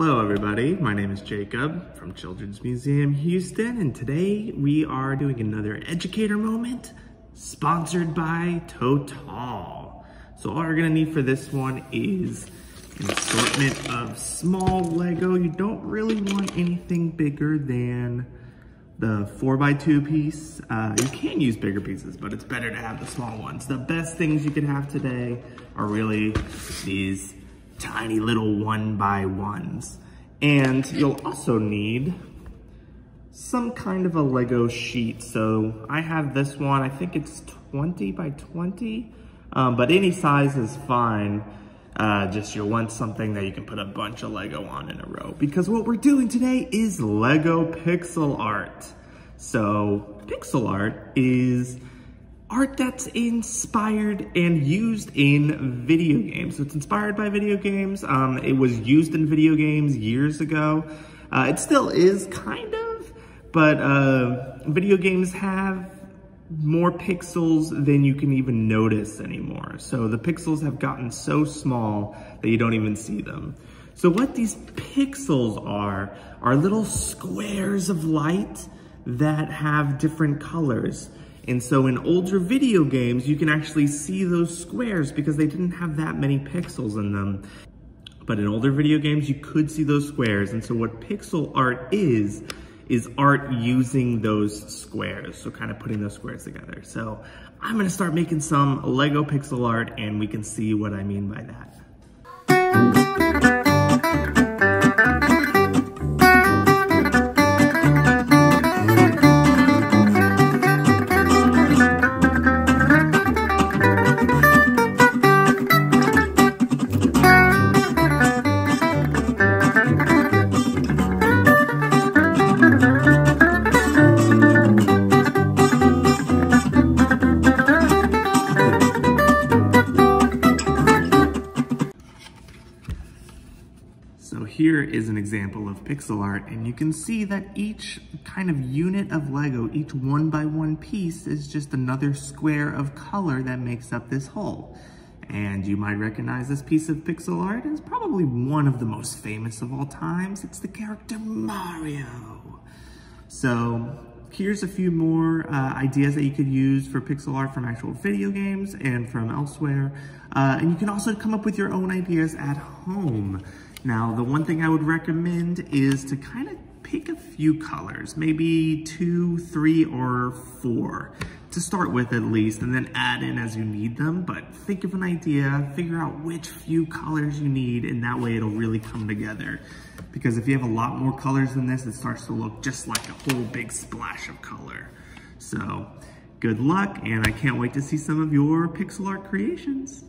Hello everybody, my name is Jacob from Children's Museum Houston, and today we are doing another educator moment sponsored by Total. So all we're gonna need for this one is an assortment of small Lego. You don't really want anything bigger than the 4x2 piece. You can use bigger pieces, but it's better to have the small ones. The best things you could have today are really these tiny little 1x1s. And you'll also need some kind of a Lego sheet. So I have this one, I think it's 20x20, but any size is fine. Just you'll want something that you can put a bunch of Lego on in a row, because what we're doing today is Lego pixel art. So pixel art is art that's inspired and used in video games. So it's inspired by video games. It was used in video games years ago. It still is kind of, but video games have more pixels than you can even notice anymore. So the pixels have gotten so small that you don't even see them. So what these pixels are little squares of light that have different colors. And so in older video games, you can actually see those squares because they didn't have that many pixels in them. But in older video games, you could see those squares. And so what pixel art is art using those squares. So kind of putting those squares together. So I'm gonna start making some Lego pixel art and we can see what I mean by that. So here is an example of pixel art, and you can see that each kind of unit of Lego, each 1x1 piece is just another square of color that makes up this whole. And you might recognize this piece of pixel art as probably one of the most famous of all times. It's the character Mario. So here's a few more ideas that you could use for pixel art from actual video games and from elsewhere. And you can also come up with your own ideas at home. Now, the one thing I would recommend is to kind of pick a few colors, maybe 2, 3, or 4 to start with at least, and then add in as you need them. But think of an idea, figure out which few colors you need, and that way it'll really come together. Because if you have a lot more colors than this, it starts to look just like a whole big splash of color. So good luck, and I can't wait to see some of your pixel art creations.